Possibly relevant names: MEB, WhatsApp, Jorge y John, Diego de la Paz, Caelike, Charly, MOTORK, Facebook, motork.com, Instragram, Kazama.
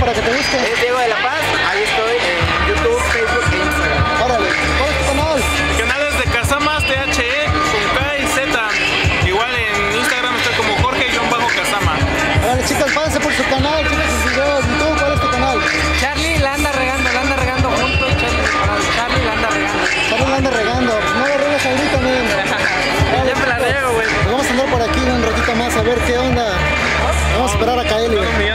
para que te busquen? Es Diego de la Paz, ahí estoy en YouTube, Facebook e Instagram. Órale, ¿cuál es tu canal? Mi canal es de Kazama, THE, con K y Z. Igual en Instagram está como Jorge y John _Kazama. Órale, chicas, pásense por su canal, chicas, sus videos. ¿Y tú cuál es tu canal? Charly, la anda regando junto. Charly, la anda regando. Charly, la anda regando. No la regas a mí también. Siempre la riego, güey. Vamos a andar por aquí un ratito más a ver qué onda. Vamos a esperar a Kaeli.